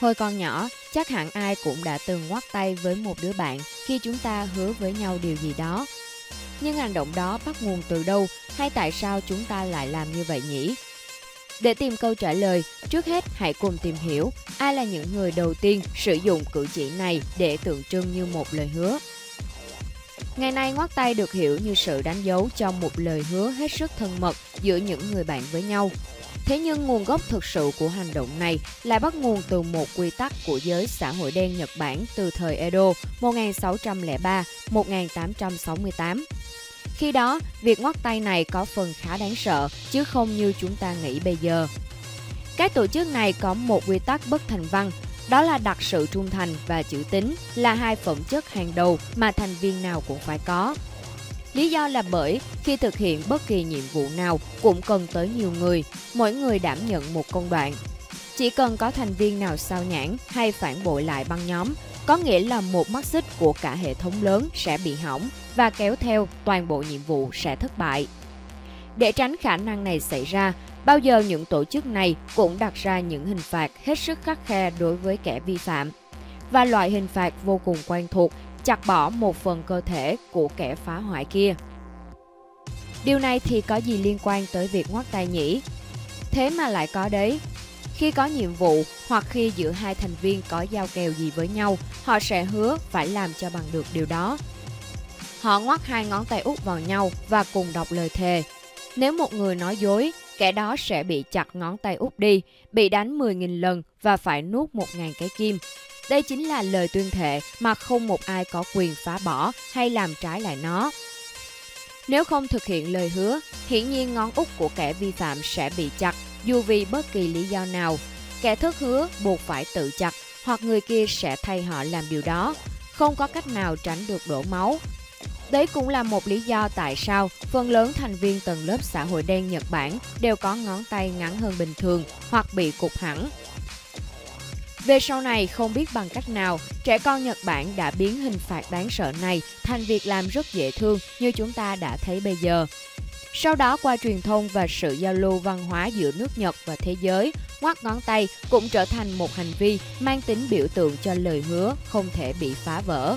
Hồi còn nhỏ, chắc hẳn ai cũng đã từng ngoắc tay với một đứa bạn khi chúng ta hứa với nhau điều gì đó. Nhưng hành động đó bắt nguồn từ đâu hay tại sao chúng ta lại làm như vậy nhỉ? Để tìm câu trả lời, trước hết hãy cùng tìm hiểu ai là những người đầu tiên sử dụng cử chỉ này để tượng trưng như một lời hứa. Ngày nay, ngoắc tay được hiểu như sự đánh dấu cho một lời hứa hết sức thân mật giữa những người bạn với nhau. Thế nhưng nguồn gốc thực sự của hành động này lại bắt nguồn từ một quy tắc của giới xã hội đen Nhật Bản từ thời Edo 1603-1868. Khi đó, việc ngoắc tay này có phần khá đáng sợ chứ không như chúng ta nghĩ bây giờ. Các tổ chức này có một quy tắc bất thành văn, đó là đặt sự trung thành và chữ tín là hai phẩm chất hàng đầu mà thành viên nào cũng phải có. Lý do là bởi khi thực hiện bất kỳ nhiệm vụ nào cũng cần tới nhiều người, mỗi người đảm nhận một công đoạn. Chỉ cần có thành viên nào sao nhãng hay phản bội lại băng nhóm, có nghĩa là một mắt xích của cả hệ thống lớn sẽ bị hỏng và kéo theo toàn bộ nhiệm vụ sẽ thất bại. Để tránh khả năng này xảy ra, bao giờ những tổ chức này cũng đặt ra những hình phạt hết sức khắt khe đối với kẻ vi phạm. Và loại hình phạt vô cùng quen thuộc, chặt bỏ một phần cơ thể của kẻ phá hoại kia. Điều này thì có gì liên quan tới việc ngoắc tay nhỉ? Thế mà lại có đấy. Khi có nhiệm vụ hoặc khi giữa hai thành viên có giao kèo gì với nhau, họ sẽ hứa phải làm cho bằng được điều đó. Họ ngoắc hai ngón tay út vào nhau và cùng đọc lời thề. Nếu một người nói dối, kẻ đó sẽ bị chặt ngón tay út đi, bị đánh 10.000 lần và phải nuốt 1.000 cái kim. Đây chính là lời tuyên thệ mà không một ai có quyền phá bỏ hay làm trái lại nó. Nếu không thực hiện lời hứa, hiển nhiên ngón út của kẻ vi phạm sẽ bị chặt, dù vì bất kỳ lý do nào. Kẻ thất hứa buộc phải tự chặt, hoặc người kia sẽ thay họ làm điều đó. Không có cách nào tránh được đổ máu. Đấy cũng là một lý do tại sao phần lớn thành viên tầng lớp xã hội đen Nhật Bản đều có ngón tay ngắn hơn bình thường hoặc bị cụt hẳn. Về sau này, không biết bằng cách nào, trẻ con Nhật Bản đã biến hình phạt đáng sợ này thành việc làm rất dễ thương như chúng ta đã thấy bây giờ. Sau đó, qua truyền thông và sự giao lưu văn hóa giữa nước Nhật và thế giới, ngoắc ngón tay cũng trở thành một hành vi mang tính biểu tượng cho lời hứa không thể bị phá vỡ.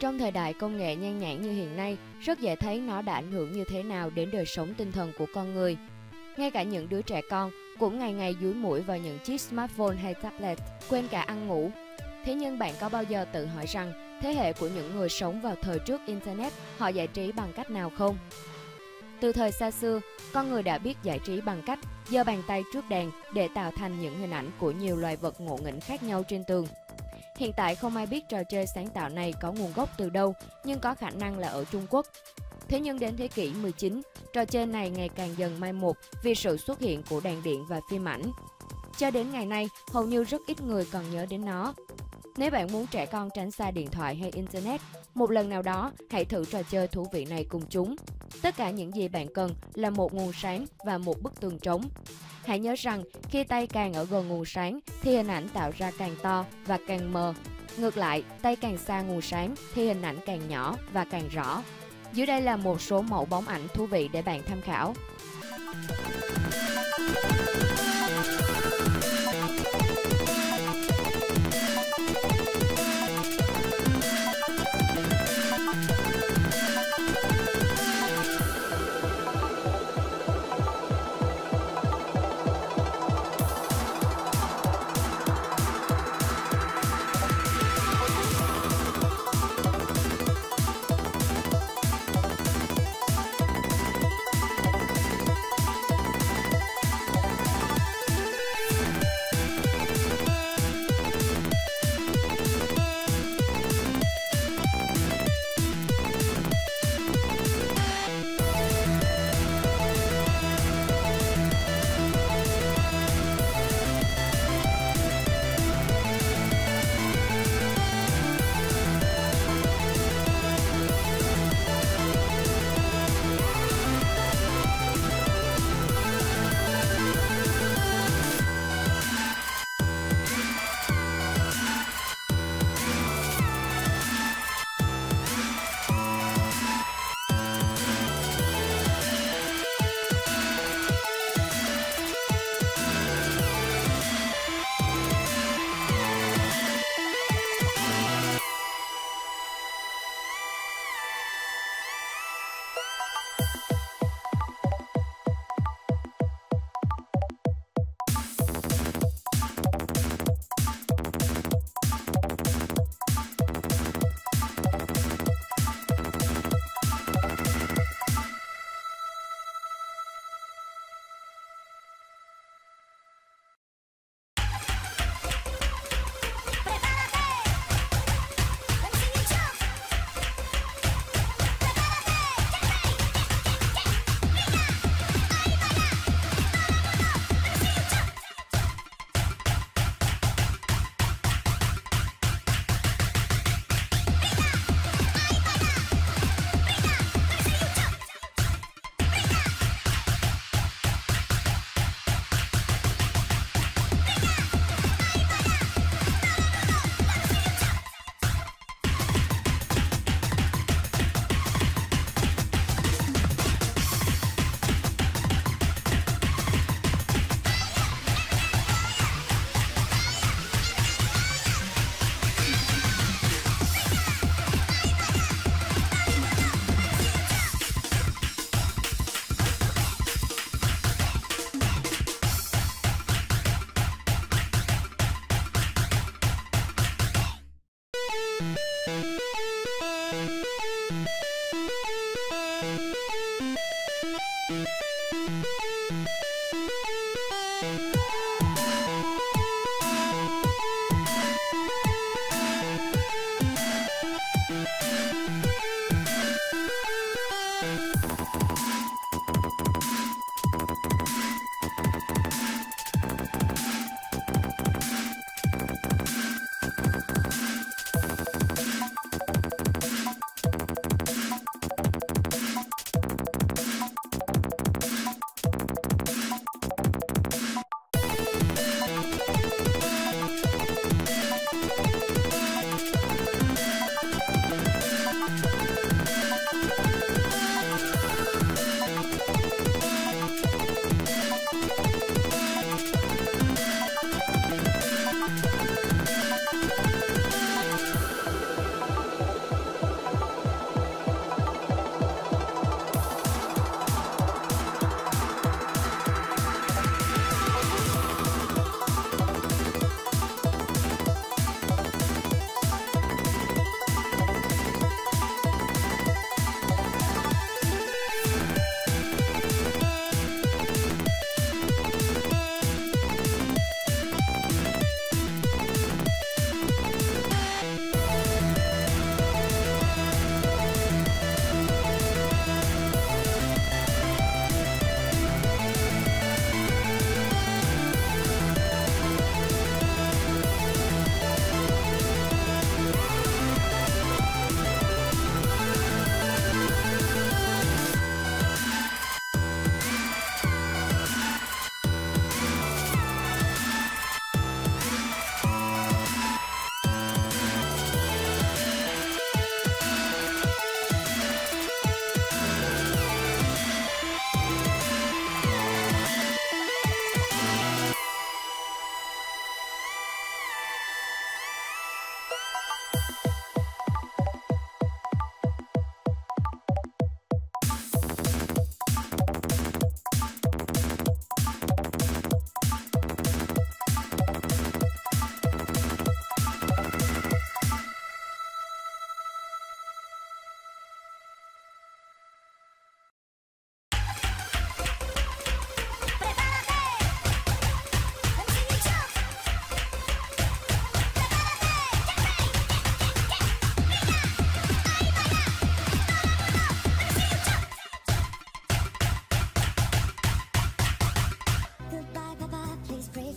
Trong thời đại công nghệ nhan nhản như hiện nay, rất dễ thấy nó đã ảnh hưởng như thế nào đến đời sống tinh thần của con người. Ngay cả những đứa trẻ con cũng ngày ngày dúi mũi vào những chiếc smartphone hay tablet, quên cả ăn ngủ. Thế nhưng bạn có bao giờ tự hỏi rằng thế hệ của những người sống vào thời trước Internet họ giải trí bằng cách nào không? Từ thời xa xưa, con người đã biết giải trí bằng cách giơ bàn tay trước đèn để tạo thành những hình ảnh của nhiều loài vật ngộ nghĩnh khác nhau trên tường. Hiện tại không ai biết trò chơi sáng tạo này có nguồn gốc từ đâu, nhưng có khả năng là ở Trung Quốc. Thế nhưng đến thế kỷ 19, trò chơi này ngày càng dần mai một vì sự xuất hiện của đèn điện và phim ảnh. Cho đến ngày nay, hầu như rất ít người còn nhớ đến nó. Nếu bạn muốn trẻ con tránh xa điện thoại hay Internet, một lần nào đó hãy thử trò chơi thú vị này cùng chúng. Tất cả những gì bạn cần là một nguồn sáng và một bức tường trống. Hãy nhớ rằng khi tay càng ở gần nguồn sáng thì hình ảnh tạo ra càng to và càng mờ. Ngược lại, tay càng xa nguồn sáng thì hình ảnh càng nhỏ và càng rõ. Dưới đây là một số mẫu bóng ảnh thú vị để bạn tham khảo.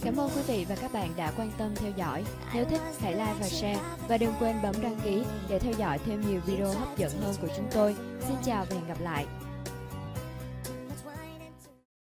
Cảm ơn quý vị và các bạn đã quan tâm theo dõi. Nếu thích, hãy like và share. Và đừng quên bấm đăng ký để theo dõi thêm nhiều video hấp dẫn hơn của chúng tôi. Xin chào và hẹn gặp lại.